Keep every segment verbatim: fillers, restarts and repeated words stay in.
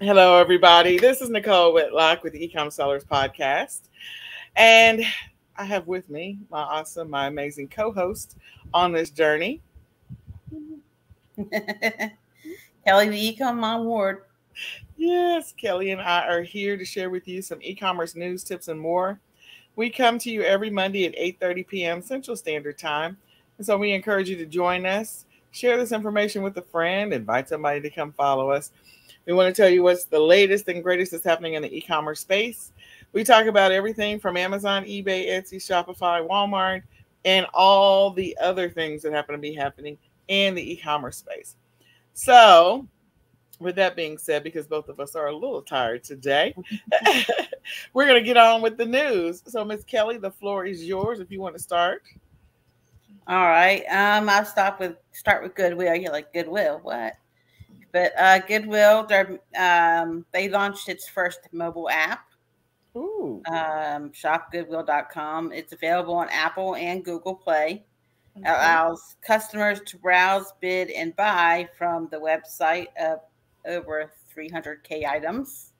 Hello, everybody. This is Nicole Whitlock with the Ecom Sellers Podcast. And I have with me my awesome, my amazing co-host on this journey. Kelly the Ecom Mom Ward. Yes, Kelly and I are here to share with you some e-commerce news, tips, and more. We come to you every Monday at eight thirty p.m. Central Standard Time. And so we encourage you to join us, share this information with a friend, invite somebody to come follow us. We want to tell you what's the latest and greatest that's happening in the e-commerce space. We talk about everything from Amazon, eBay, Etsy, Shopify, Walmart, and all the other things that happen to be happening in the e-commerce space. So with that being said, because both of us are a little tired today, we're going to get on with the news. So Miss Kelly, the floor is yours if you want to start. All right. Um, I'll start with, start with Goodwill. You're like, Goodwill, what? But uh, Goodwill, um, they launched its first mobile app, Ooh. Um, shop goodwill dot com. It's available on Apple and Google Play. Mm-hmm. It allows customers to browse, bid, and buy from the website of over three hundred K items,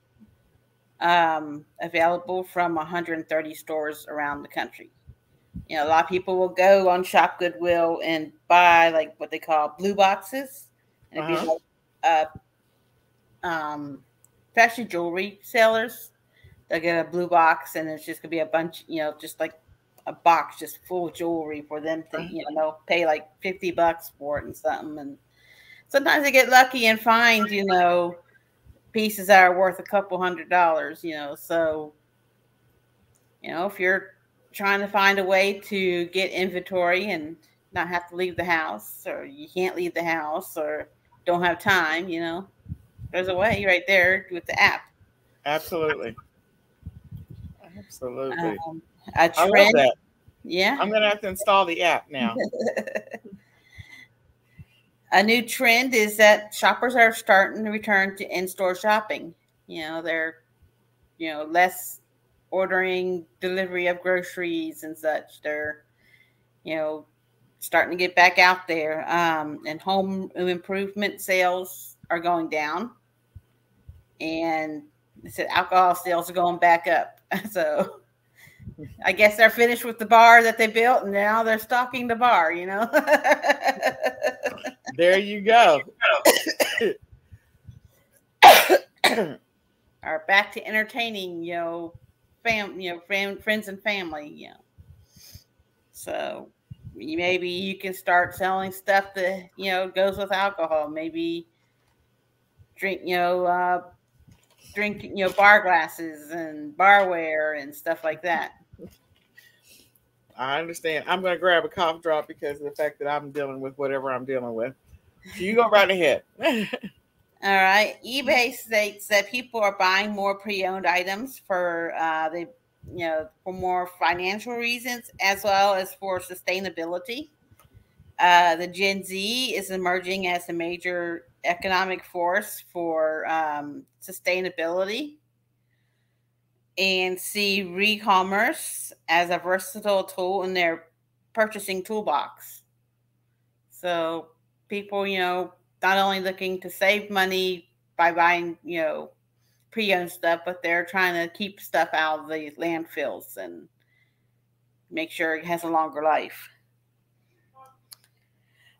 um, available from one hundred thirty stores around the country. You know, a lot of people will go on Shop Goodwill and buy like what they call blue boxes, and it'd uh-huh. be like Uh, um, especially jewelry sellers, they'll get a blue box and it's just gonna be a bunch, you know, just like a box just full of jewelry for them to, you know, pay like fifty bucks for it and something. And sometimes they get lucky and find, you know, pieces that are worth a couple hundred dollars, you know. So, you know, if you're trying to find a way to get inventory and not have to leave the house, or you can't leave the house, or don't have time, you know, there's a way right there with the app. Absolutely. Absolutely. Um, a trend, I love that. Yeah. I'm going to have to install the app now. A new trend is that shoppers are starting to return to in-store shopping. You know, they're, you know, less ordering delivery of groceries and such. They're, you know, starting to get back out there, um, and home improvement sales are going down, and they said alcohol sales are going back up. So I guess they're finished with the bar that they built, and now they're stocking the bar, you know. There you go. Are back to entertaining, you know, fam, you know, fam, friends and family, you know. So maybe you can start selling stuff that, you know, goes with alcohol. Maybe drink, you know, uh, drink, you know, bar glasses and barware and stuff like that. I understand. I'm going to grab a cough drop because of the fact that I'm dealing with whatever I'm dealing with. So you go right ahead. All right. eBay states that people are buying more pre-owned items for, uh, they you know, for more financial reasons, as well as for sustainability. Uh, the Gen Z is emerging as a major economic force for um, sustainability, and see re-commerce as a versatile tool in their purchasing toolbox. So people, you know, not only looking to save money by buying, you know, pre-owned stuff, but they're trying to keep stuff out of the landfills and make sure it has a longer life.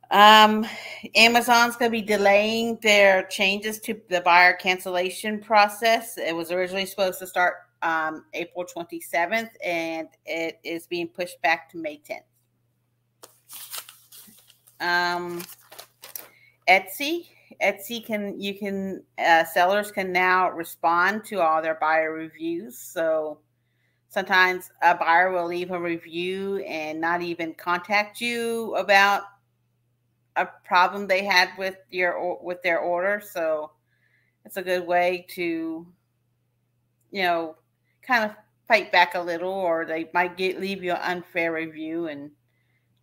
Um, Amazon's going to be delaying their changes to the buyer cancellation process. It was originally supposed to start um, April twenty-seventh, and it is being pushed back to May tenth. Um, Etsy. Etsy can, you can, uh, sellers can now respond to all their buyer reviews. So sometimes a buyer will leave a review and not even contact you about a problem they had with your, with their order. So it's a good way to, you know, kind of fight back a little, or they might get, leave you an unfair review, and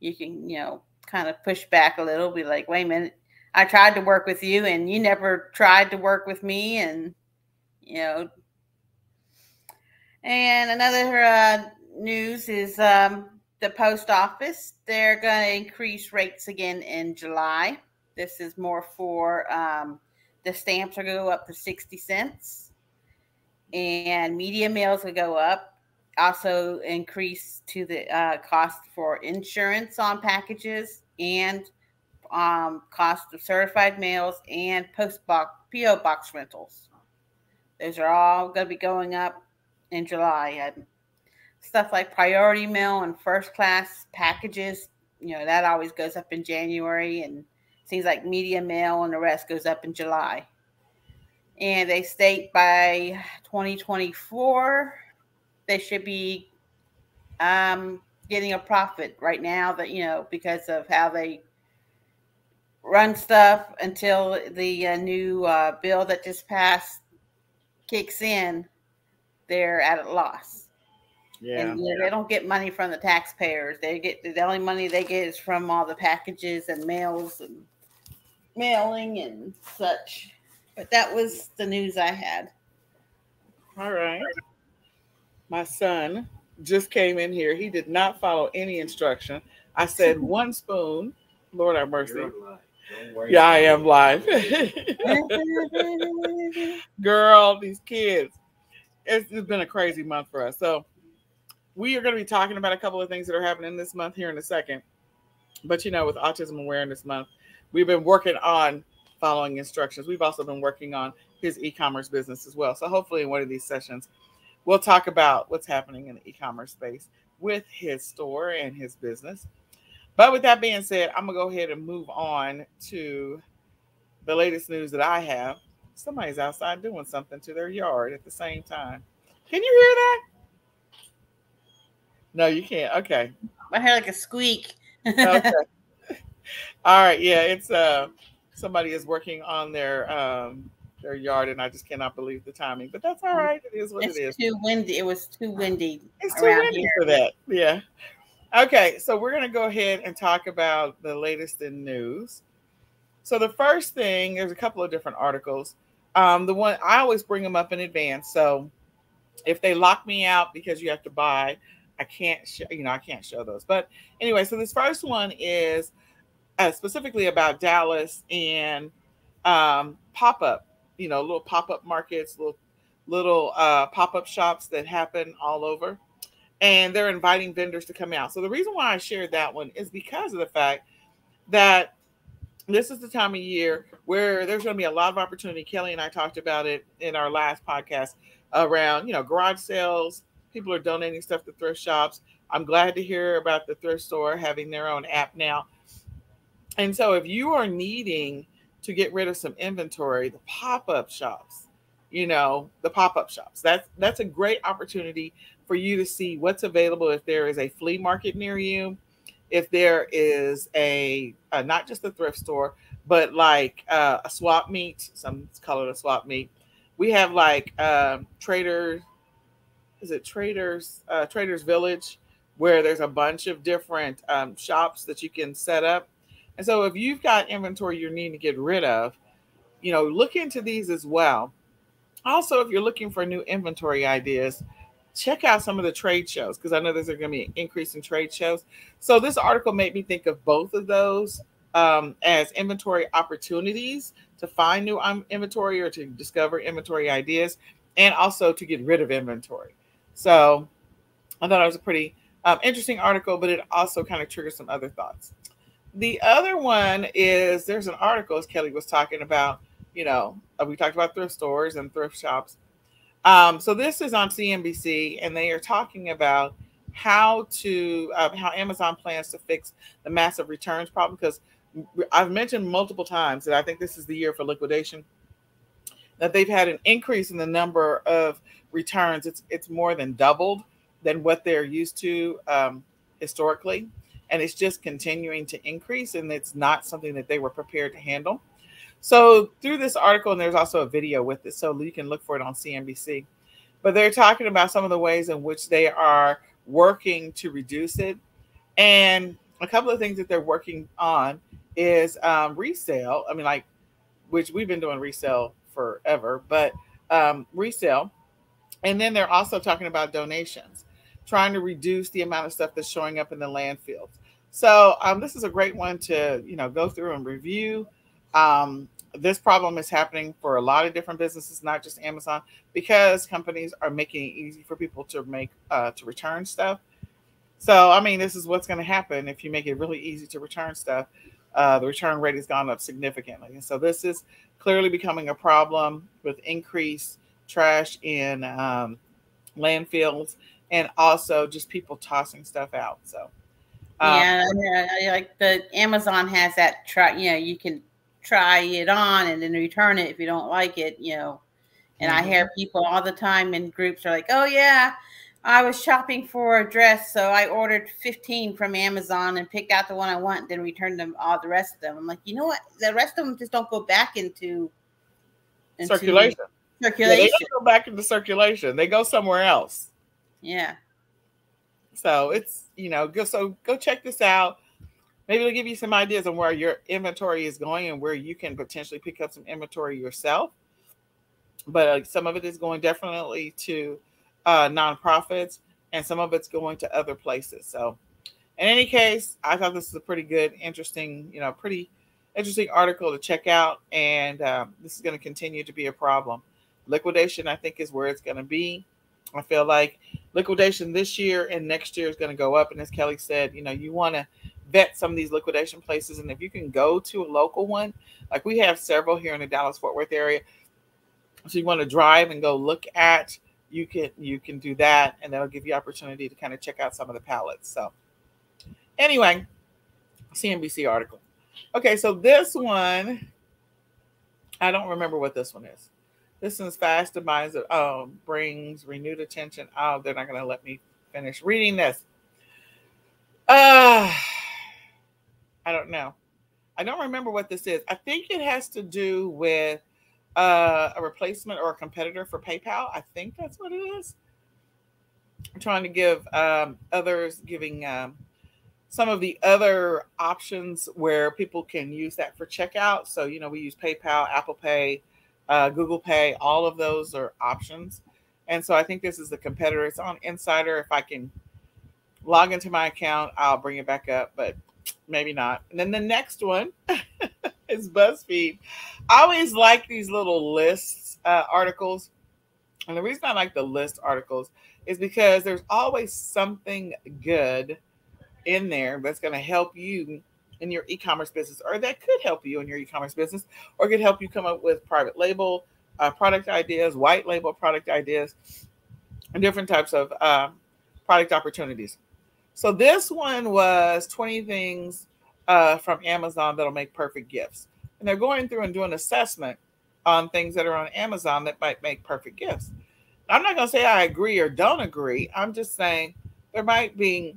you can, you know, kind of push back a little, be like, wait a minute, I tried to work with you and you never tried to work with me. And, you know, and another uh, news is um, the post office. They're going to increase rates again in July. This is more for um, The stamps are going to go up to sixty cents, and media mails will go up. Also increase to the uh, cost for insurance on packages, and um, cost of certified mails and post box P O box rentals. Those are all going to be going up in July. Um, stuff like priority mail and first class packages, you know, that always goes up in January, and things like media mail and the rest goes up in July. And they state by twenty twenty-four, they should be um, getting a profit right now that, you know, because of how they run stuff until the uh, new uh, bill that just passed kicks in, they're at a loss. Yeah. And you know, they don't get money from the taxpayers. They get the only money they get is from all the packages and mails and mailing and such. But that was the news I had. All right. My son just came in here. He did not follow any instruction. I said one spoon. Lord have mercy. Don't worry. Yeah, I am live. Girl, these kids. It's, it's been a crazy month for us. So we are going to be talking about a couple of things that are happening this month here in a second. But, you know, with Autism Awareness Month, we've been working on following instructions. We've also been working on his e-commerce business as well. So hopefully in one of these sessions, we'll talk about what's happening in the e-commerce space with his store and his business. But with that being said, I'm going to go ahead and move on to the latest news that I have. Somebody's outside doing something to their yard at the same time. Can you hear that? No, you can't. Okay. I heard like a squeak. Okay. All right. Yeah, it's uh, somebody is working on their um, their yard, and I just cannot believe the timing. But that's all right. It is what it's it is. It's too windy. It was too windy. It's too windy here. For that. Yeah. Okay, so we're going to go ahead and talk about the latest in news. So the first thing, there's a couple of different articles. Um, the one, I always bring them up in advance. So if they lock me out because you have to buy, I can't, sh- you know, I can't show those. But anyway, so this first one is uh, specifically about Dallas and um, pop-up, you know, little pop-up markets, little, little uh, pop-up shops that happen all over. And they're inviting vendors to come out. So the reason why I shared that one is because of the fact that this is the time of year where there's going to be a lot of opportunity. Kelly and I talked about it in our last podcast around, you know, garage sales. People are donating stuff to thrift shops. I'm glad to hear about the thrift store having their own app now. And so if you are needing to get rid of some inventory, the pop-up shops, you know, the pop-up shops, that's, that's a great opportunity for you to see what's available. If there is a flea market near you, if there is a, uh, not just a thrift store, but like uh, a swap meet, some call it a swap meet. We have like um, Trader, is it Traders, uh, Traders Village, where there's a bunch of different um, shops that you can set up. And so if you've got inventory you're needing to get rid of, you know, look into these as well. Also, if you're looking for new inventory ideas, check out some of the trade shows, because I know there's going to be an increase in trade shows. So this article made me think of both of those um, as inventory opportunities to find new um, inventory or to discover inventory ideas, and also to get rid of inventory. So I thought it was a pretty um, interesting article, but it also kind of triggers some other thoughts. The other one is there's an article, as Kelly was talking about, you know, we talked about thrift stores and thrift shops. Um, so this is on C N B C, and they are talking about how to uh, how Amazon plans to fix the massive returns problem, because I've mentioned multiple times that I think this is the year for liquidation, that they've had an increase in the number of returns. It's it's more than doubled than what they're used to um, historically, and it's just continuing to increase, and it's not something that they were prepared to handle. So through this article, and there's also a video with it, so you can look for it on C N B C. But they're talking about some of the ways in which they are working to reduce it. And a couple of things that they're working on is um, resale. I mean, like, which we've been doing resale forever, but um, resale. And then they're also talking about donations, trying to reduce the amount of stuff that's showing up in the landfills. So um, this is a great one to, you know, go through and review. Um, this problem is happening for a lot of different businesses, not just Amazon, because companies are making it easy for people to make uh, to return stuff. So, I mean, this is what's going to happen if you make it really easy to return stuff. Uh, the return rate has gone up significantly. And so this is clearly becoming a problem with increased trash in um, landfills and also just people tossing stuff out. So, um, yeah, yeah, like the Amazon has that try, you know, you can try it on and then return it if you don't like it, you know. And mm-hmm. I hear people all the time in groups are like, oh, yeah, I was shopping for a dress, so I ordered fifteen from Amazon and picked out the one I want, then returned them all the rest of them. I'm like, you know what? The rest of them just don't go back into, into circulation. Circulation. Yeah, they don't go back into circulation. They go somewhere else. Yeah. So it's, you know, go, so go check this out. Maybe it'll give you some ideas on where your inventory is going and where you can potentially pick up some inventory yourself. But uh, some of it is going definitely to uh, nonprofits, and some of it's going to other places. So in any case, I thought this is a pretty good, interesting, you know, pretty interesting article to check out. And um, this is going to continue to be a problem. Liquidation, I think, is where it's going to be. I feel like liquidation this year and next year is going to go up. And as Kelly said, you know, you want to vet some of these liquidation places. And if you can go to a local one, like we have several here in the Dallas-Fort Worth area. So you want to drive and go look at, you can, you can do that. And that'll give you opportunity to kind of check out some of the pallets. So anyway, C N B C article. Okay. So this one, I don't remember what this one is. This one's fast demise of, oh, brings renewed attention. Oh, they're not going to let me finish reading this. Uh, I don't know. I don't remember what this is. I think it has to do with uh, a replacement or a competitor for PayPal. I think that's what it is. I'm trying to give um, others, giving um, some of the other options where people can use that for checkout. So, you know, we use PayPal, Apple Pay, uh, Google Pay. All of those are options. And so I think this is the competitor. It's on Insider. If I can log into my account, I'll bring it back up. But maybe not. And then the next one is BuzzFeed. I always like these little lists uh, articles. And the reason I like the list articles is because there's always something good in there that's going to help you in your e-commerce business, or that could help you in your e-commerce business, or could help you come up with private label uh, product ideas, white label product ideas, and different types of uh, product opportunities. So this one was twenty things uh, from Amazon that'll make perfect gifts. And they're going through and doing an assessment on things that are on Amazon that might make perfect gifts. I'm not going to say I agree or don't agree. I'm just saying there might be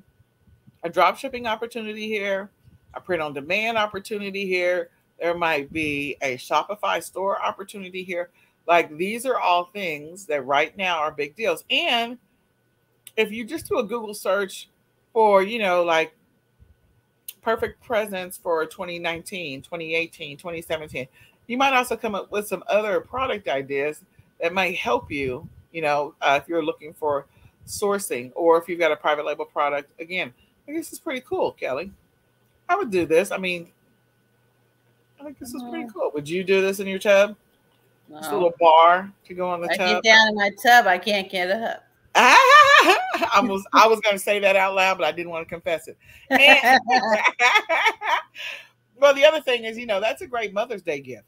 a drop shipping opportunity here, a print on demand opportunity here. There might be a Shopify store opportunity here. Like, these are all things that right now are big deals. And if you just do a Google search for, you know, like perfect presents for twenty nineteen, twenty eighteen, twenty seventeen. You might also come up with some other product ideas that might help you, you know, uh, if you're looking for sourcing or if you've got a private label product. Again, I guess it's pretty cool, Kelly. I would do this. I mean, I think this is pretty cool. Would you do this in your tub? No. Just a little bar to go on the I tub. I get down in my tub. I can't get up. I was I was going to say that out loud, but I didn't want to confess it. And, well, the other thing is, you know, that's a great Mother's Day gift.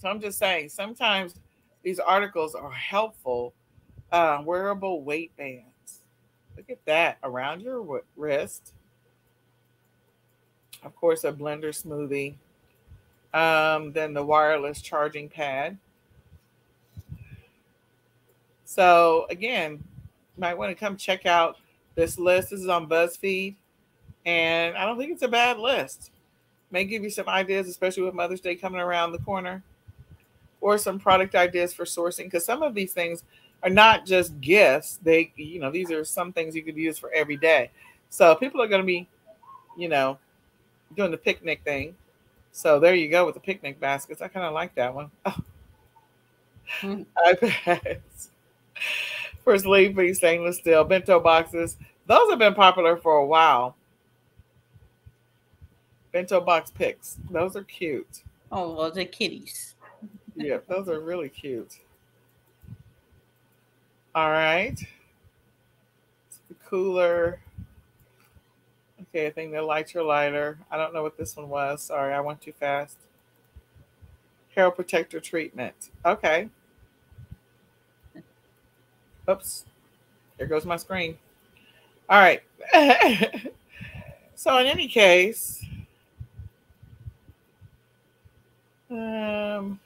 So I'm just saying, sometimes these articles are helpful. Uh, wearable weight bands. Look at that around your wrist. Of course, a blender smoothie. Um, then the wireless charging pad. So again, you might want to come check out this list. This is on BuzzFeed, and I don't think it's a bad list. May give you some ideas, especially with Mother's Day coming around the corner, or some product ideas for sourcing. Because some of these things are not just gifts; they, you know, these are some things you could use for every day. So people are going to be, you know, doing the picnic thing. So there you go with the picnic baskets. I kind of like that one. Oh. Mm-hmm. I pass. First leaf, please, stainless steel, bento boxes. Those have been popular for a while. Bento box picks. Those are cute. Oh, well, they're kitties. Yeah, those are really cute. All right. It's the cooler. Okay, I think the lighter lighter. I don't know what this one was. Sorry, I went too fast. Hair protector treatment. Okay. Oops. There goes my screen. All right. So in any case, um,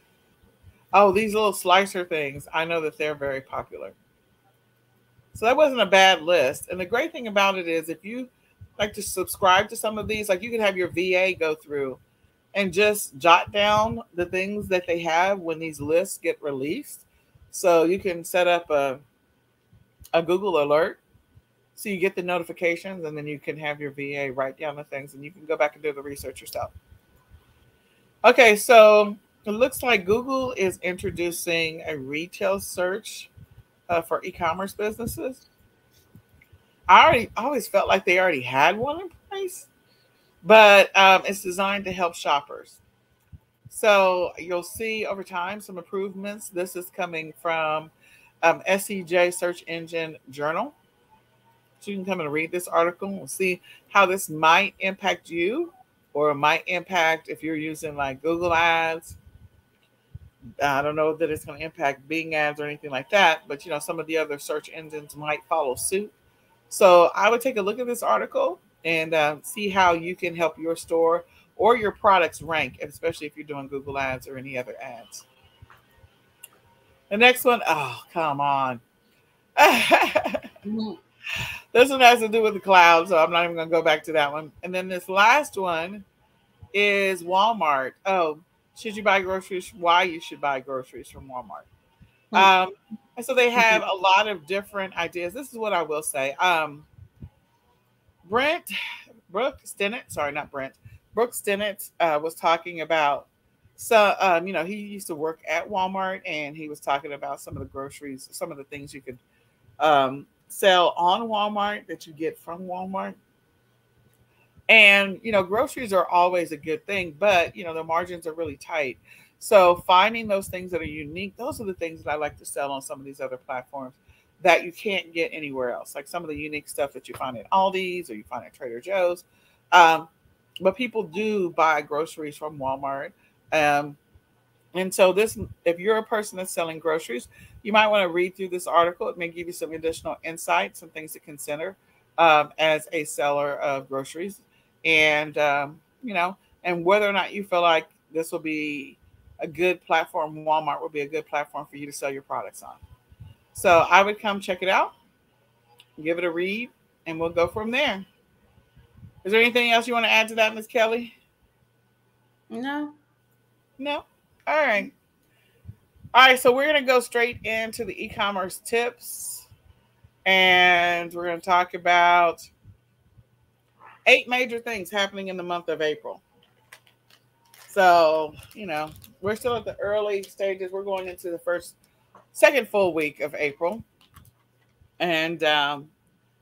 oh, these little slicer things. I know that they're very popular. So that wasn't a bad list. And the great thing about it is if you like to subscribe to some of these, like you could have your V A go through and just jot down the things that they have when these lists get released. So you can set up a, a Google alert. So you get the notifications, and then you can have your V A write down the things, and you can go back and do the research yourself. Okay, so it looks like Google is introducing a retail search uh, for e-commerce businesses. I already I always felt like they already had one in place, but um, it's designed to help shoppers. So you'll see over time some improvements. This is coming from um, S E J Search Engine Journal. So you can come and read this article and see how this might impact you, or might impact if you're using like Google Ads. I don't know that it's going to impact Bing Ads or anything like that, but you know, some of the other search engines might follow suit. So I would take a look at this article and uh, see how you can help your store or your products rank, especially if you're doing Google Ads or any other ads. The next one, oh, come on. This one has to do with the cloud, so I'm not even going to go back to that one. And then this last one is Walmart. Oh, should you buy groceries? Why you should buy groceries from Walmart. Um, and so they have a lot of different ideas. This is what I will say. Um, Brent, Brooke Stinnett, sorry, not Brent. Brooke Stinnett uh, was talking about, so um, you know, he used to work at Walmart, and he was talking about some of the groceries, some of the things you could um sell on Walmart that you get from Walmart. And, you know, groceries are always a good thing, but, you know, the margins are really tight. So finding those things that are unique, those are the things that I like to sell on some of these other platforms that you can't get anywhere else. Like some of the unique stuff that you find at Aldi's or you find at Trader Joe's. Um, but people do buy groceries from Walmart. Um, and so this, if you're a person that's selling groceries, you might want to read through this article. It may give you some additional insights, some things to consider um, as a seller of groceries. And, um, you know, and whether or not you feel like this will be a good platform, Walmart will be a good platform for you to sell your products on. So I would come check it out, give it a read, and we'll go from there. Is there anything else you want to add to that, Miz Kelly? No. No? All right. All right, so we're going to go straight into the e-commerce tips, and we're going to talk about eight major things happening in the month of April. So, you know, we're still at the early stages. We're going into the first, second full week of April, and um,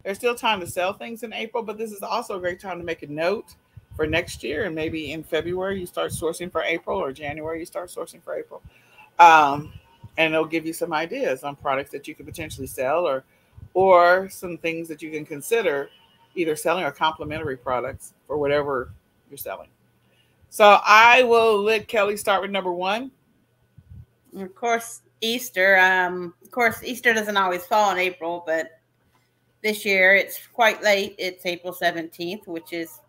there's still time to sell things in April, but this is also a great time to make a note for next year, and maybe in February you start sourcing for April, or January you start sourcing for April. Um, and it'll give you some ideas on products that you could potentially sell, or, or some things that you can consider either selling or complementary products for whatever you're selling. So I will let Kelly start with number one. Of course, Easter. Um, of course, Easter doesn't always fall in April, but this year it's quite late. It's April seventeenth, which is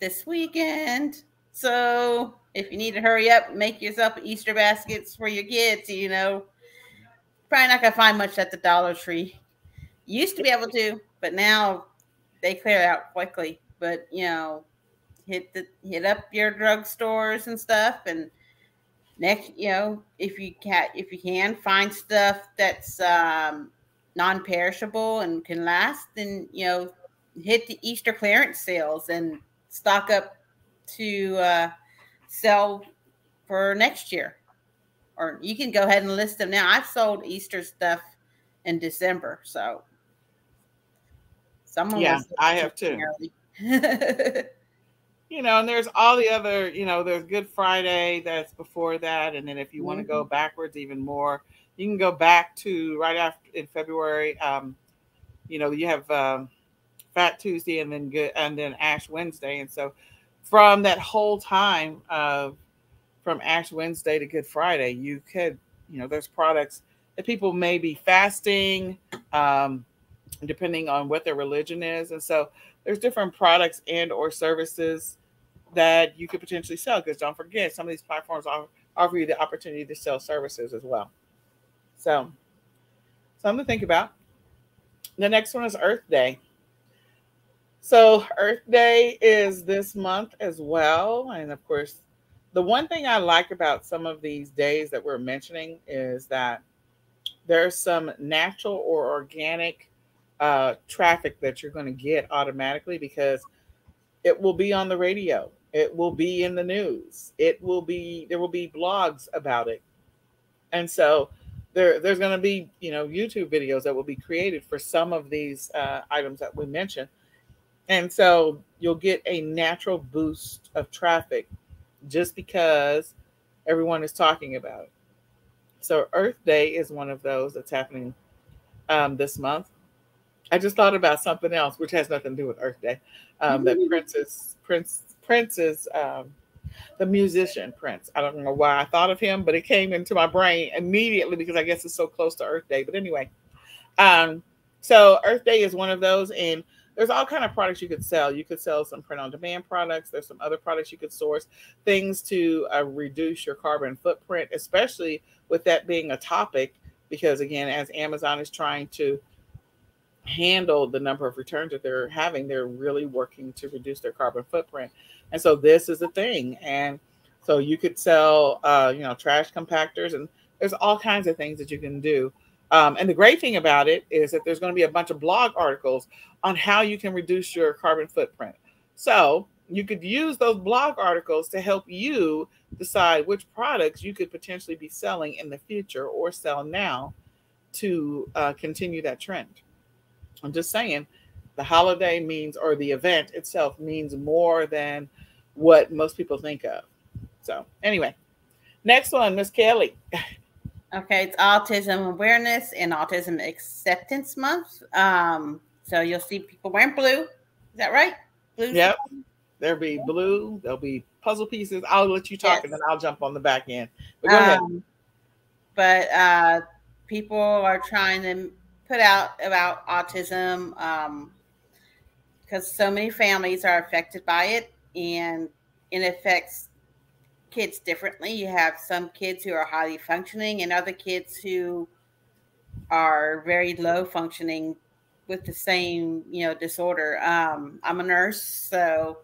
this weekend. So if you need to hurry up, make yourself Easter baskets for your kids, you know. Probably not going to find much at the Dollar Tree. Used to be able to, but now they clear out quickly. But, you know, hit the hit up your drugstores and stuff. And next, you know, if you can, if you can find stuff that's um, non-perishable and can last, then, you know, hit the Easter clearance sales and stock up to uh, – sell for next year, or you can go ahead and list them now. I've sold Easter stuff in December, so someone, yeah, I have too. you know, and there's all the other, you know, there's Good Friday that's before that. And then if you mm-hmm. want to go backwards even more, you can go back to right after in February. Um, you know, you have um, Fat Tuesday and then good and then Ash Wednesday. And so from that whole time of uh, from Ash Wednesday to Good Friday, you could, you know, there's products that people may be fasting, um, depending on what their religion is. And so there's different products and or services that you could potentially sell. Because don't forget, some of these platforms offer you the opportunity to sell services as well. So something to think about. The next one is Earth Day. So Earth Day is this month as well. And of course, the one thing I like about some of these days that we're mentioning is that there's some natural or organic uh, traffic that you're going to get automatically because it will be on the radio. It will be in the news. It will be, there will be blogs about it. And so There, there's going to be, you know, YouTube videos that will be created for some of these uh, items that we mentioned. And so you'll get a natural boost of traffic just because everyone is talking about it. So Earth Day is one of those that's happening um, this month. I just thought about something else, which has nothing to do with Earth Day. Um, that Prince is, Prince, Prince is um, the musician Prince. I don't know why I thought of him, but it came into my brain immediately because I guess it's so close to Earth Day. But anyway, um, so Earth Day is one of those, and there's all kind of products you could sell. You could sell some print-on-demand products. There's some other products you could source, things to uh, reduce your carbon footprint, especially with that being a topic because, again, as Amazon is trying to handle the number of returns that they're having, they're really working to reduce their carbon footprint. And so this is a thing. And so you could sell, uh, you know, trash compactors, and there's all kinds of things that you can do. Um, and the great thing about it is that there's going to be a bunch of blog articles on how you can reduce your carbon footprint. So you could use those blog articles to help you decide which products you could potentially be selling in the future or sell now to uh, continue that trend. I'm just saying the holiday means, or the event itself means more than what most people think of. So anyway, next one, Miss Kelly. Okay. It's Autism Awareness and Autism Acceptance Month. Um, so you'll see people wearing blue. Is that right? Blue. Yep. There'll be blue. There'll be puzzle pieces. I'll let you talk yes. and then I'll jump on the back end. But go um, ahead. But uh, people are trying to put out about autism um, because so many families are affected by it, and it affects kids differently. You have some kids who are highly functioning and other kids who are very low functioning with the same, you know, disorder. Um, I'm a nurse, so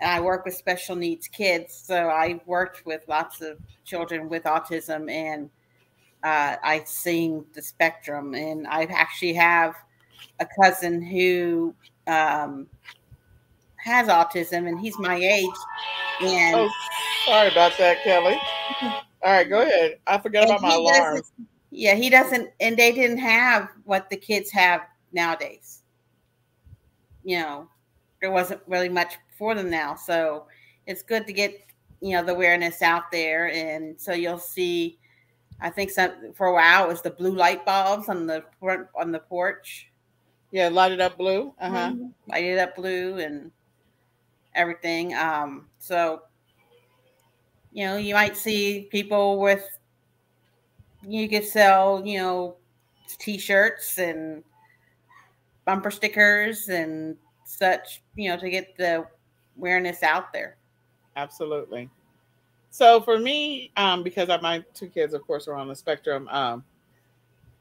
and I work with special needs kids. So I worked with lots of children with autism, and Uh, I've seen the spectrum, and I actually have a cousin who um, has autism, and he's my age. And oh, sorry about that, Kelly. All right, go ahead. I forgot about my alarm. Yeah, he doesn't, and they didn't have what the kids have nowadays. You know, there wasn't really much for them now, so it's good to get, you know, the awareness out there, and so you'll see. I think some, for a while it was the blue light bulbs on the on the porch. Yeah, lighted up blue. Uh huh. Mm-hmm. Lighted up blue and everything. Um, so you know, you might see people with. You could sell, you know, T-shirts and bumper stickers and such, you know, to get the awareness out there. Absolutely. So for me, um, because I, my two kids, of course, are on the spectrum, um,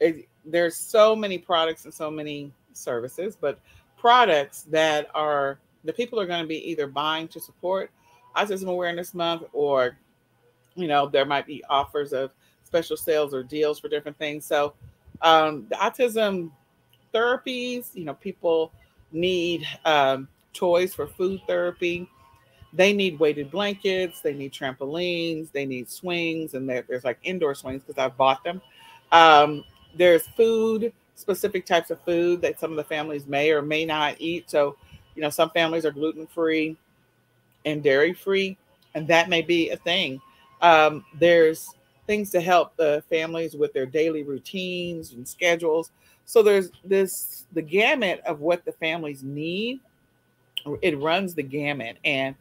it, there's so many products and so many services, but products that are, the people are going to be either buying to support Autism Awareness Month, or, you know, there might be offers of special sales or deals for different things. So um, the autism therapies, you know, people need um, toys for food therapy. They need weighted blankets, they need trampolines, they need swings, and there's like indoor swings because I've bought them. Um, there's food, specific types of food that some of the families may or may not eat. So, you know, some families are gluten-free. and dairy-free, and that may be a thing. Um, there's things to help the families with their daily routines and schedules. So there's this, the gamut of what the families need. It runs the gamut, and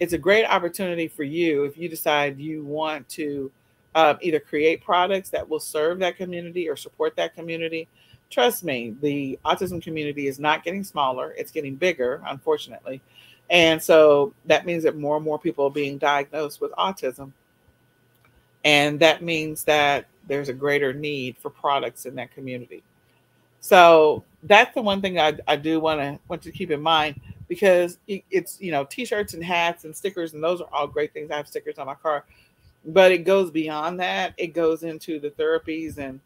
it's a great opportunity for you if you decide you want to uh, either create products that will serve that community or support that community. Trust me, the autism community is not getting smaller. It's getting bigger, unfortunately. And so that means that more and more people are being diagnosed with autism. And that means that there's a greater need for products in that community. So that's the one thing I, I do want to want to keep in mind, because it's, you know, T-shirts and hats and stickers, and those are all great things. I have stickers on my car, but it goes beyond that. It goes into the therapies and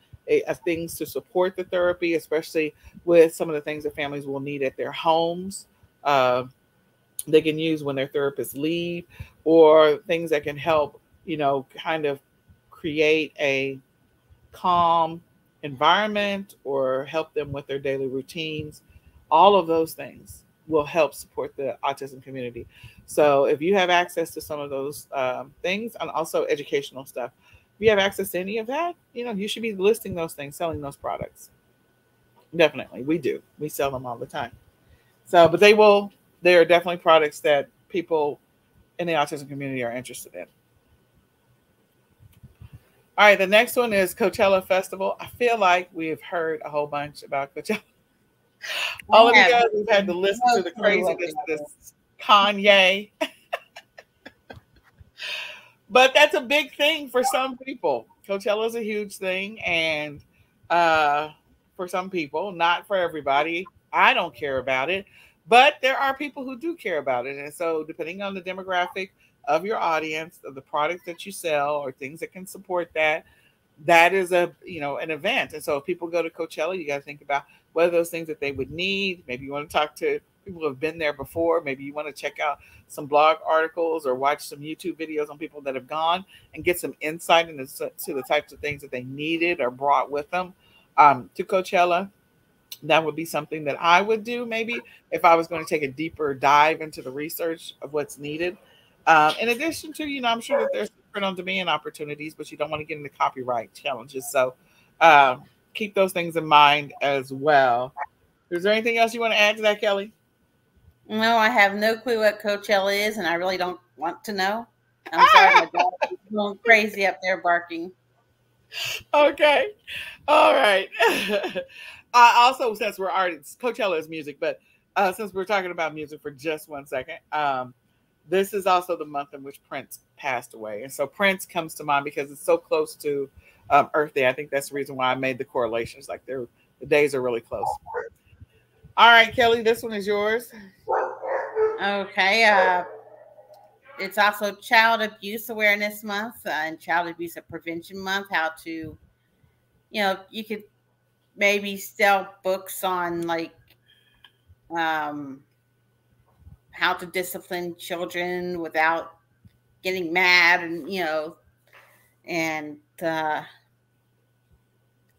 uh, things to support the therapy, especially with some of the things that families will need at their homes. Uh, they can use when their therapists leave, or things that can help, you know, kind of create a calm environment or help them with their daily routines. All of those things will help support the autism community. So if you have access to some of those um, things, and also educational stuff, if you have access to any of that, you know, you should be listing those things, selling those products. Definitely. We do. We sell them all the time. So, but they will, they are definitely products that people in the autism community are interested in. All right, the next one is Coachella Festival. I feel like we've heard a whole bunch about Coachella. All of you guys have had to listen to the craziness of this Kanye. But that's a big thing for some people. Coachella is a huge thing, and uh, for some people, not for everybody. I don't care about it, but there are people who do care about it. And so depending on the demographic of your audience, of the products that you sell or things that can support that, that is a, you know, an event. And so if people go to Coachella, you got to think about what are those things that they would need. Maybe you want to talk to people who have been there before. Maybe you want to check out some blog articles or watch some YouTube videos on people that have gone and get some insight into to the types of things that they needed or brought with them um, to Coachella. That would be something that I would do maybe if I was going to take a deeper dive into the research of what's needed. Um, in addition to, you know, I'm sure that there's print-on-demand opportunities, but you don't want to get into copyright challenges. So uh, keep those things in mind as well. Is there anything else you want to add to that, Kelly? No, I have no clue what Coachella is, and I really don't want to know. I'm sorry, my dog is going crazy up there barking. Okay. All right. I also, since we're artists, Coachella is music, but uh, since we're talking about music for just one second, um, this is also the month in which Prince passed away. And so Prince comes to mind because it's so close to um, Earth Day. I think that's the reason why I made the correlations. Like they're, the days are really close. All right, Kelly, this one is yours. Okay. Uh, it's also Child Abuse Awareness Month uh, and Child Abuse Prevention Month. How to, you know, you could maybe sell books on like, um, how to discipline children without getting mad, and, you know, and, uh,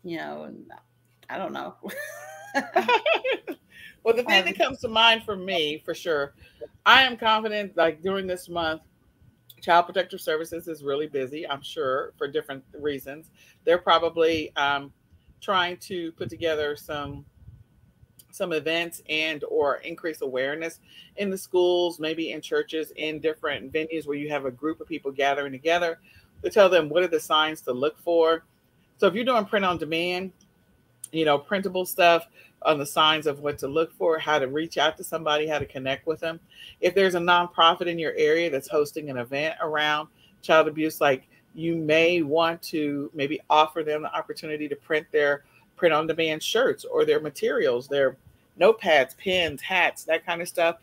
you know, and I don't know. Well, the thing um, that comes to mind for me, for sure, I am confident, like during this month, Child Protective Services is really busy, I'm sure, for different reasons. They're probably um, trying to put together some some events and or increase awareness in the schools, maybe in churches, in different venues where you have a group of people gathering together to tell them what are the signs to look for. So if you're doing print on demand, you know, printable stuff on the signs of what to look for, how to reach out to somebody, how to connect with them. If there's a nonprofit in your area that's hosting an event around child abuse, like you may want to maybe offer them the opportunity to print their print-on-demand shirts or their materials, their notepads, pens, hats, that kind of stuff.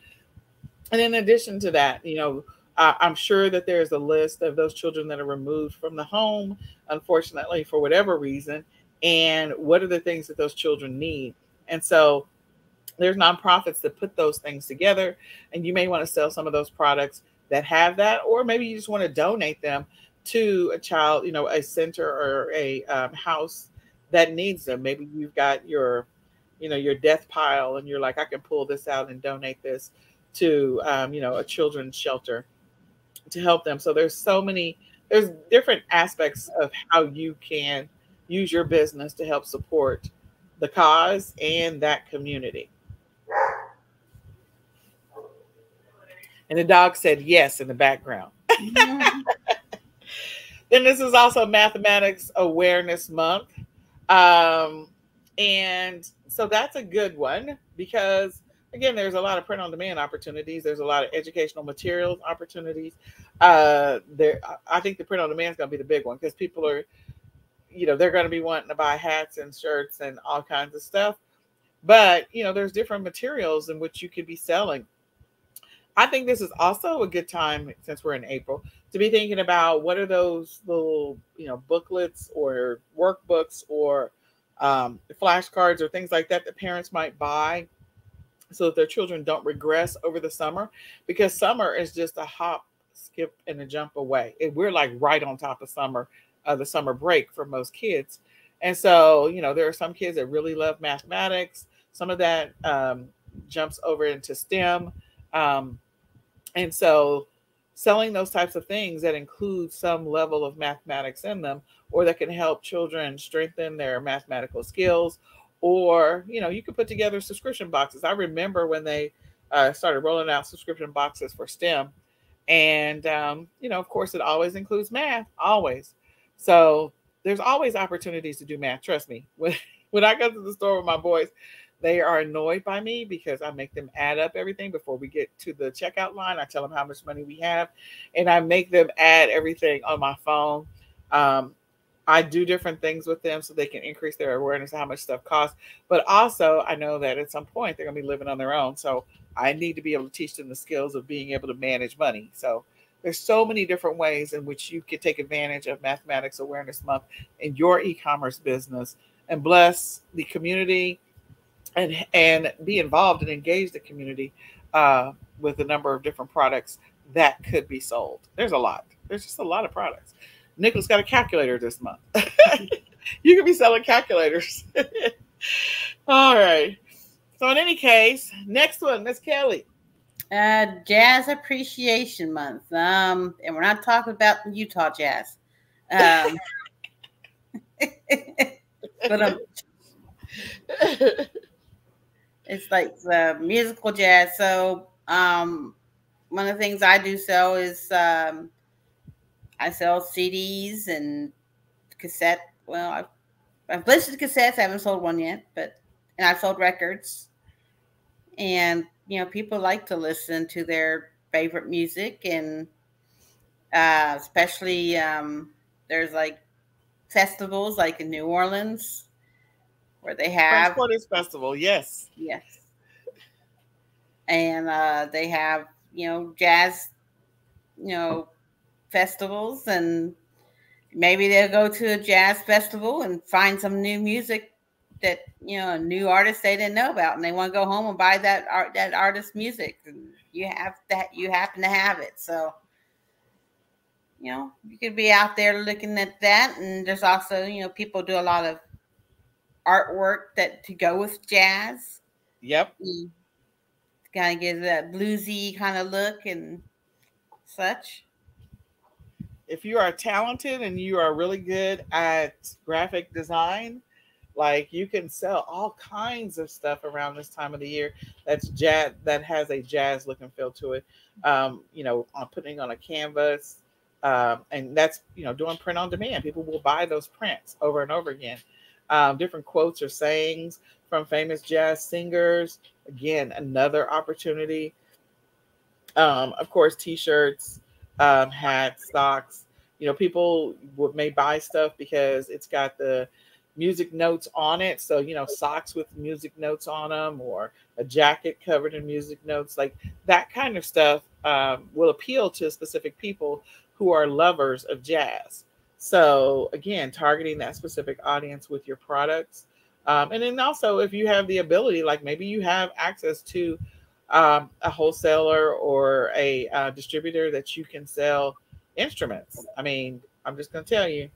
And in addition to that, you know, uh, I'm sure that there's a list of those children that are removed from the home, unfortunately, for whatever reason, and what are the things that those children need. And so there's nonprofits that put those things together, and you may want to sell some of those products that have that, or maybe you just want to donate them to a child, you know, a center or a um, house that needs them. Maybe you've got your, you know, your death pile and you're like, I can pull this out and donate this to, um, you know, a children's shelter to help them. So there's so many, there's different aspects of how you can use your business to help support the cause and that community. And the dog said yes in the background. Yeah. Then this is also Mathematics Awareness Month. Um, and so that's a good one because, again, there's a lot of print-on-demand opportunities. There's a lot of educational materials opportunities. Uh, there, I think the print-on-demand is going to be the big one because people are, you know, they're going to be wanting to buy hats and shirts and all kinds of stuff. But, you know, there's different materials in which you could be selling. I think this is also a good time, since we're in April, to be thinking about what are those little, you know, booklets or workbooks or um, flashcards or things like that that parents might buy so that their children don't regress over the summer, because summer is just a hop, skip, and a jump away. And we're like right on top of summer, uh, the summer break for most kids. And so, you know, there are some kids that really love mathematics. Some of that um, jumps over into STEM. Um, and so selling those types of things that include some level of mathematics in them, or that can help children strengthen their mathematical skills, or, you know, you could put together subscription boxes. I remember when they uh, started rolling out subscription boxes for STEM, and, um, you know, of course it always includes math, always. So there's always opportunities to do math. Trust me, when, when I go to the store with my boys, they are annoyed by me because I make them add up everything before we get to the checkout line. I tell them how much money we have, and I make them add everything on my phone. Um, I do different things with them so they can increase their awareness of how much stuff costs. But also, I know that at some point they're going to be living on their own. So I need to be able to teach them the skills of being able to manage money. So there's so many different ways in which you can take advantage of Mathematics Awareness Month in your e-commerce business and bless the community, and and be involved and engage the community uh, with a number of different products that could be sold. There's a lot. There's just a lot of products. Nicholas got a calculator this month. You could be selling calculators. All right. So in any case, next one, Miss Kelly. Uh, Jazz Appreciation Month. Um, and we're not talking about Utah jazz. Um, but um, it's like the musical jazz. So um, one of the things I do sell is um, I sell C Ds and cassette. Well, I've, I've listed cassettes. I haven't sold one yet, but and I've sold records. And, you know, people like to listen to their favorite music. And uh, especially um, there's like festivals like in New Orleans, where they have Prince Festival, yes, yes, and uh, they have, you know, jazz, you know, festivals, and maybe they'll go to a jazz festival and find some new music that, you know, a new artist they didn't know about, and they want to go home and buy that art that artist's music. And you have that, you happen to have it, so you know you could be out there looking at that. And there's also, you know, people do a lot of artwork that to go with jazz. Yep. Kind of gives that bluesy kind of look and such. If you are talented and you are really good at graphic design, like you can sell all kinds of stuff around this time of the year that's jazz, that has a jazz look and feel to it. Um, you know, on putting on a canvas, um, and that's, you know, doing print on demand. People will buy those prints over and over again. Um, different quotes or sayings from famous jazz singers. Again, another opportunity. Um, of course, T-shirts, um, hats, socks. You know, people would, may buy stuff because it's got the music notes on it. So, you know, socks with music notes on them, or a jacket covered in music notes. Like that kind of stuff um, will appeal to specific people who are lovers of jazz. So again, targeting that specific audience with your products. Um, and then also if you have the ability, like maybe you have access to um, a wholesaler or a uh, distributor that you can sell instruments. I mean, I'm just going to tell you,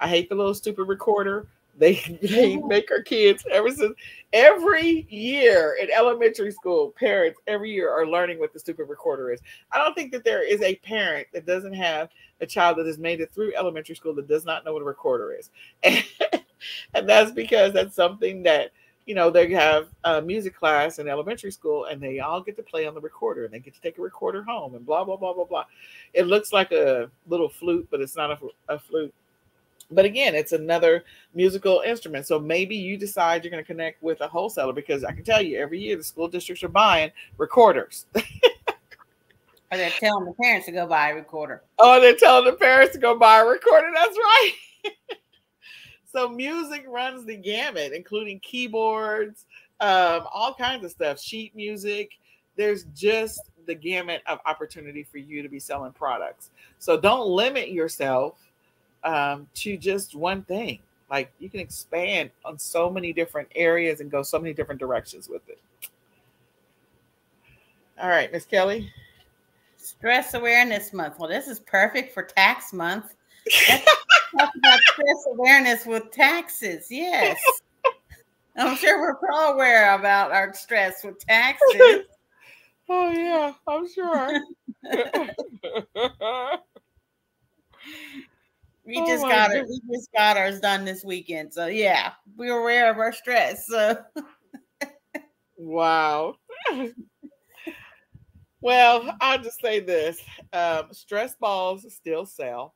I hate the little stupid recorder They they make our kids ever since every year in elementary school, parents every year are learning what the stupid recorder is. I don't think that there is a parent that doesn't have a child that has made it through elementary school that does not know what a recorder is. And, and that's because that's something that, you know, they have a music class in elementary school and they all get to play on the recorder and they get to take a recorder home and blah, blah, blah, blah, blah. It looks like a little flute, but it's not a, a flute. But again, it's another musical instrument. So maybe you decide you're going to connect with a wholesaler, because I can tell you every year the school districts are buying recorders. Or they're telling the parents to go buy a recorder. Oh, they're telling the parents to go buy a recorder. That's right. So music runs the gamut, including keyboards, um, all kinds of stuff, sheet music. There's just the gamut of opportunity for you to be selling products. So don't limit yourself Um, to just one thing. Like, you can expand on so many different areas and go so many different directions with it. All right, Miss Kelly. Stress Awareness Month. Well, this is perfect for tax month. Let's talk about stress awareness with taxes. Yes. I'm sure we're all aware about our stress with taxes. Oh, yeah, I'm sure. We just oh got goodness. Our we just got ours done this weekend. So yeah, we were aware of our stress. So wow. Well, I'll just say this. Um, stress balls still sell.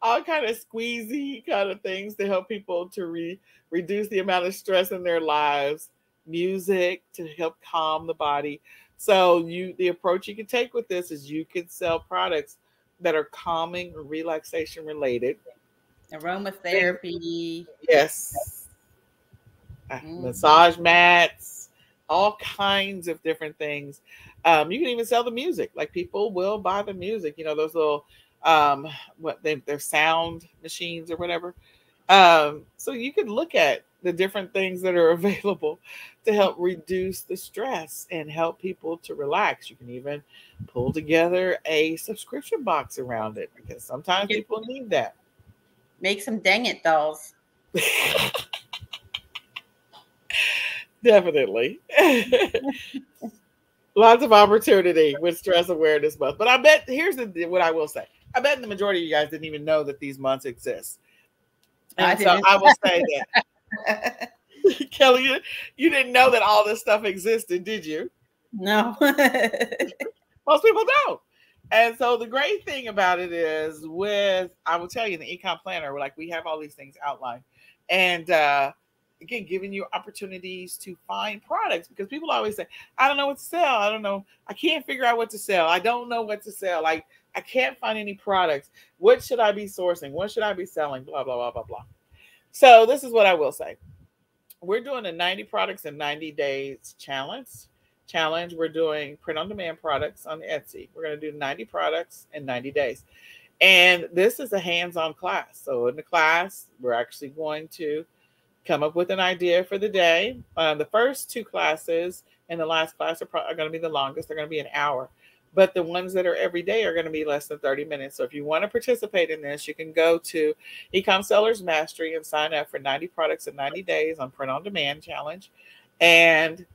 All kind of squeezy kind of things to help people to re reduce the amount of stress in their lives, music to help calm the body. So you the approach you can take with this is you can sell products that are calming or relaxation related. Aromatherapy. Yes. Mm. Massage mats, all kinds of different things. Um, you can even sell the music. Like, people will buy the music, you know, those little, um, what they, they're sound machines or whatever. Um, so you could look at the different things that are available to help reduce the stress and help people to relax. You can even pull together a subscription box around it, because sometimes people need that. Make some dang it dolls. Definitely. Lots of opportunity with Stress Awareness Month. But I bet, here's the, what I will say. I bet the majority of you guys didn't even know that these months exist. And I so didn't. I will say that. Kelly, you, you didn't know that all this stuff existed, did you? No. Most people don't. And so the great thing about it is, with, I will tell you, in the Ecom Planner, we're like, we have all these things outlined. And uh, again, giving you opportunities to find products, because people always say, I don't know what to sell. I don't know. I can't figure out what to sell. I don't know what to sell. Like, I can't find any products. What should I be sourcing? What should I be selling? Blah, blah, blah, blah, blah. So this is what I will say. We're doing a ninety products in ninety days challenge. Challenge. We're doing print-on-demand products on Etsy. We're going to do ninety products in ninety days. And this is a hands-on class. So in the class, we're actually going to come up with an idea for the day. Um, the first two classes and the last class are, are going to be the longest. They're going to be an hour. But the ones that are every day are going to be less than thirty minutes. So if you want to participate in this, you can go to Ecom Sellers Mastery and sign up for ninety products in ninety days on Print on Demand Challenge. And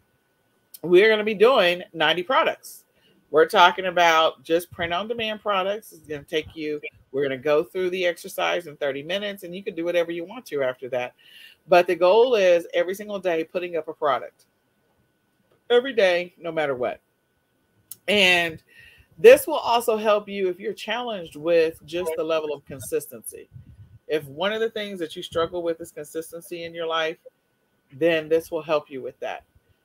we're going to be doing ninety products. We're talking about just print on demand products. It's going to take you, we're going to go through the exercise in thirty minutes, and you can do whatever you want to after that. But the goal is every single day putting up a product. Every day, no matter what. And this will also help you if you're challenged with just the level of consistency. If one of the things that you struggle with is consistency in your life, then this will help you with that,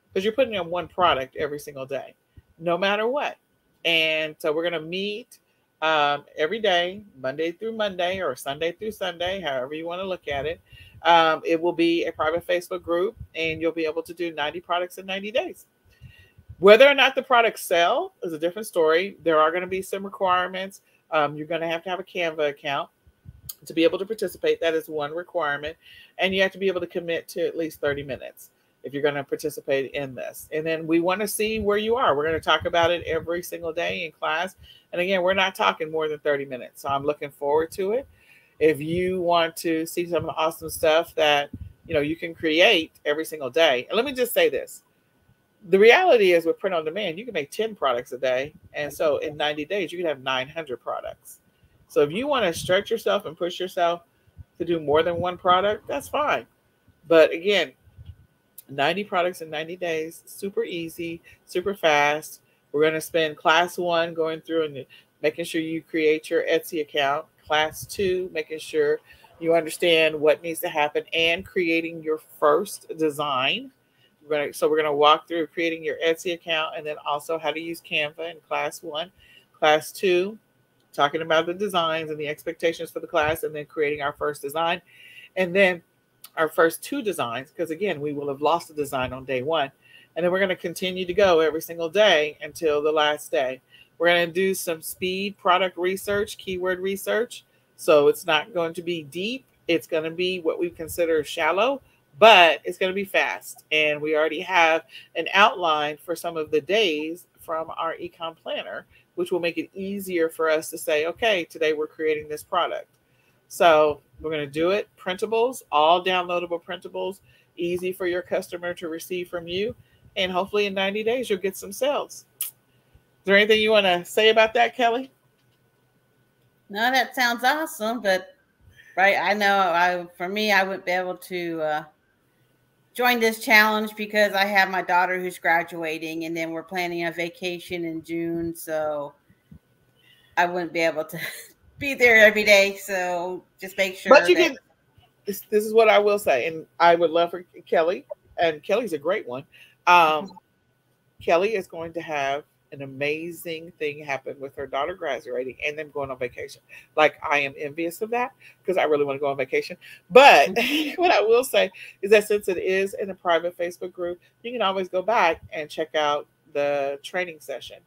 because you're putting on one product every single day, no matter what. And so we're going to meet um, every day, Monday through Monday or Sunday through Sunday, however you want to look at it. Um, it will be a private Facebook group, and you'll be able to do ninety products in ninety days. Whether or not the products sell is a different story. There are going to be some requirements. Um, you're going to have to have a Canva account to be able to participate. That is one requirement. And you have to be able to commit to at least thirty minutes if you're going to participate in this. And then we want to see where you are. We're going to talk about it every single day in class. And again, we're not talking more than thirty minutes. So I'm looking forward to it. if you want to see some of the awesome stuff that, you know, you can create every single day. And let me just say this. The reality is with print on demand, you can make ten products a day. And so in ninety days, you can have nine hundred products. So if you want to stretch yourself and push yourself to do more than one product, that's fine. But again, ninety products in ninety days, super easy, super fast. We're going to spend class one going through and making sure you create your Etsy account. Class two, making sure you understand what needs to happen and creating your first design. We're gonna, so we're going to walk through creating your Etsy account and then also how to use Canva in class one. Class two, talking about the designs and the expectations for the class, and then creating our first design. And then our first two designs, because again, we will have lost a design on day one. And then we're going to continue to go every single day until the last day. We're going to do some speed product research, keyword research. So it's not going to be deep. It's going to be what we consider shallow, but it's going to be fast. And we already have an outline for some of the days from our ecom planner, which will make it easier for us to say, okay, today we're creating this product. So we're going to do it. Printables, all downloadable printables, easy for your customer to receive from you. And hopefully in ninety days, you'll get some sales. Is there anything you want to say about that, Kelly? No, that sounds awesome. But right, I know I, for me, I wouldn't be able to uh, join this challenge because I have my daughter who's graduating, and then we're planning a vacation in June. So I wouldn't be able to be there every day. So just make sure. But you that- can. This, this is what I will say, and I would love for Kelly, and Kelly's a great one. Um, Kelly is going to have an amazing thing happen with her daughter graduating and them going on vacation. Like, I am envious of that because I really want to go on vacation. But what I will say is that since it is in a private Facebook group, you can always go back and check out the training session.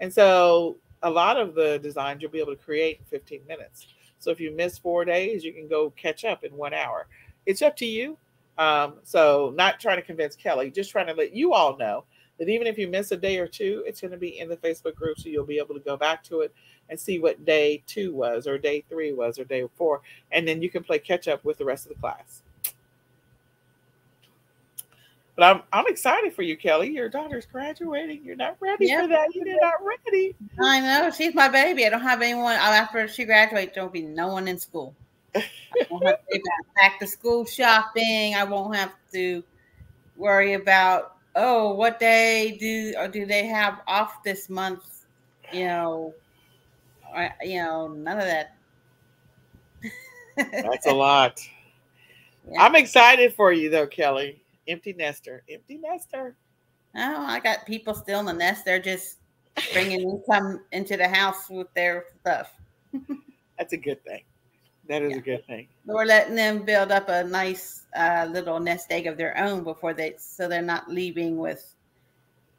And so a lot of the designs you'll be able to create in fifteen minutes. So if you miss four days, you can go catch up in one hour. It's up to you. Um, so not trying to convince Kelly, just trying to let you all know that even if you miss a day or two, it's going to be in the Facebook group. So you'll be able to go back to it and see what day two was or day three was or day four. And then you can play catch up with the rest of the class. But I'm, I'm excited for you, Kelly. Your daughter's graduating. You're not ready yep. for that. You're not ready. I know. She's my baby. I don't have anyone. After she graduates, there'll be no one in school. I won't have to go back to school shopping. I won't have to worry about, oh, what day do or do they have off this month? You know, or, you know, none of that. That's a lot. Yeah. I'm excited for you, though, Kelly. Empty nester, empty nester. Oh, I got people still in the nest. They're just bringing income into the house with their stuff. That's a good thing. That is yeah. a good thing. We're letting them build up a nice uh, little nest egg of their own before they, so they're not leaving with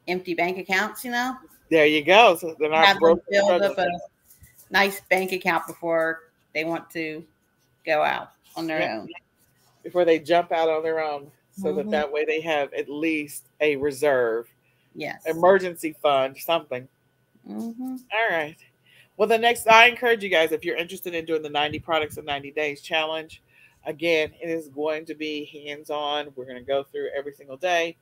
empty bank accounts, you know? There you go. So they're not broke. Build up a nice bank account before they want to go out on their yeah. own. Before they jump out on their own so mm-hmm. that that way they have at least a reserve. Yes. Emergency fund, something. Mm-hmm. All right. Well, the next, I encourage you guys, if you're interested in doing the ninety products in ninety days challenge, again, it is going to be hands-on. We're going to go through every single day.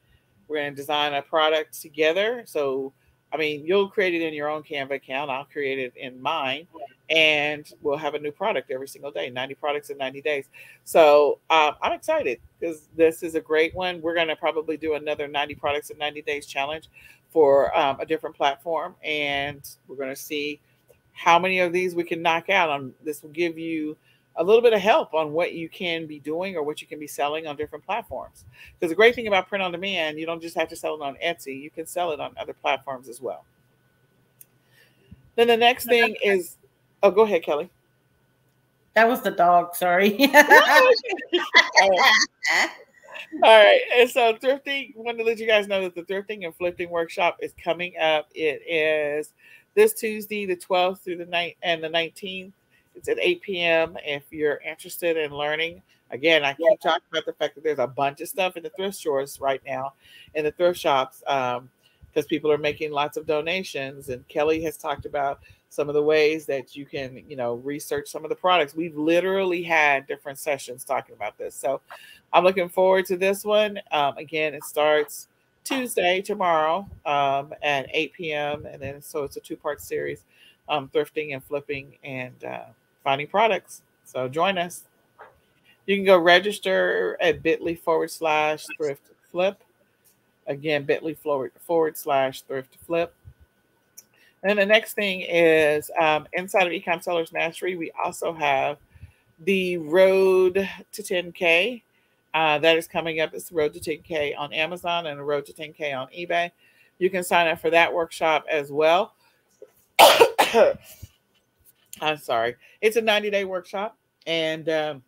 We're going to design a product together. So, I mean, you'll create it in your own Canva account. I'll create it in mine. And we'll have a new product every single day, ninety products in ninety days. So um, I'm excited because this is a great one. We're going to probably do another ninety products in ninety days challenge for um, a different platform. And we're going to see how many of these we can knock out on. This will give you a little bit of help on what you can be doing or what you can be selling on different platforms. Because the great thing about print on demand, you don't just have to sell it on Etsy. You can sell it on other platforms as well. Then the next thing is, oh, go ahead, Kelly. That was the dog. Sorry. All right. All right. And so thrifting, wanted to let you guys know that the thrifting and flipping workshop is coming up. It is this Tuesday, the twelfth through the night and the nineteenth, it's at eight p.m. If you're interested in learning, again, I keep yeah. talking about the fact that there's a bunch of stuff in the thrift stores right now, in the thrift shops, because um, people are making lots of donations. And Kelly has talked about some of the ways that you can, you know, research some of the products. We've literally had different sessions talking about this. So I'm looking forward to this one. Um, again, it starts Tuesday, tomorrow um, at eight p m And then, so it's a two-part series, um, thrifting and flipping and uh, finding products. So join us. You can go register at bit.ly forward slash thrift flip. Again, bit.ly forward, forward slash thrift flip. And the next thing is um, inside of Ecom Sellers Mastery, we also have the Road to ten K. Uh, that is coming up. It's the Road to ten K on Amazon and the Road to ten K on eBay. You can sign up for that workshop as well. I'm sorry. It's a ninety day workshop. And um,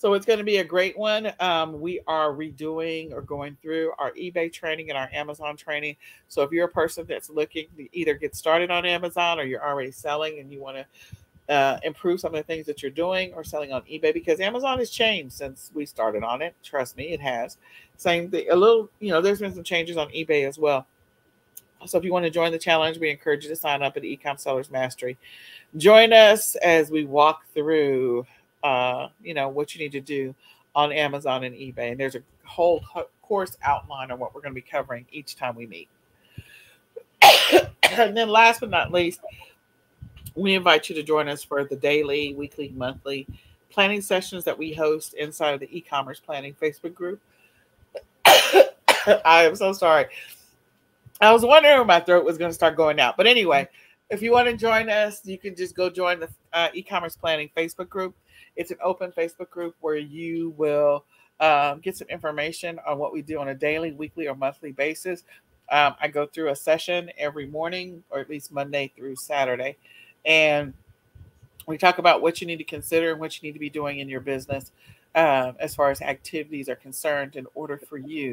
so it's going to be a great one. Um, we are redoing or going through our eBay training and our Amazon training. So if you're a person that's looking to either get started on Amazon or you're already selling and you want to Uh, improve some of the things that you're doing or selling on eBay, because Amazon has changed since we started on it. Trust me, it has. Same thing, a little, you know, there's been some changes on eBay as well. So if you want to join the challenge, we encourage you to sign up at Ecom Sellers Mastery. Join us as we walk through, uh, you know, what you need to do on Amazon and eBay. And there's a whole course outline on what we're going to be covering each time we meet. And then last but not least, we invite you to join us for the daily, weekly, monthly planning sessions that we host inside of the e-commerce planning Facebook group. I am so sorry. I was wondering when my throat was going to start going out. But anyway, if you want to join us, you can just go join the uh, e-commerce planning Facebook group. It's an open Facebook group where you will um, get some information on what we do on a daily, weekly, or monthly basis. Um, I go through a session every morning, or at least Monday through Saturday. And we talk about what you need to consider and what you need to be doing in your business um, as far as activities are concerned in order for you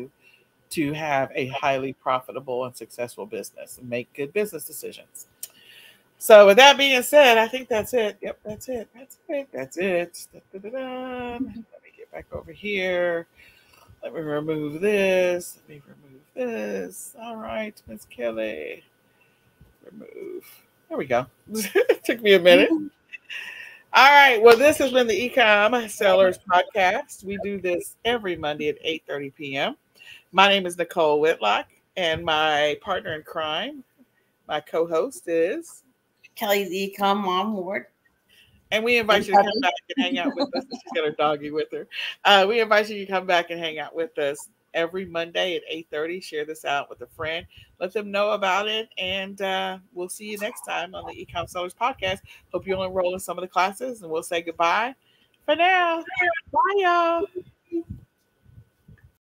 to have a highly profitable and successful business and make good business decisions. So with that being said, I think that's it. Yep, that's it. That's it. That's it. Da-da-da-da. Let me get back over here. Let me remove this. Let me remove this. All right, Miss Kelly. Remove. There we go. It took me a minute. All right. Well, this has been the Ecom Sellers Podcast. We do this every Monday at eight thirty p m My name is Nicole Whitlock, and my partner in crime, my co-host, is Kelly's Ecom Mom Ward. And we invite you to come back and hang out with us. She's got her doggy with her. Uh, we invite you to come back and hang out with us every Monday at eight thirty. Share this out with a friend. Let them know about it. And uh, we'll see you next time on the Ecom Sellers Podcast. Hope you'll enroll in some of the classes. And we'll say goodbye for now. Bye, y'all.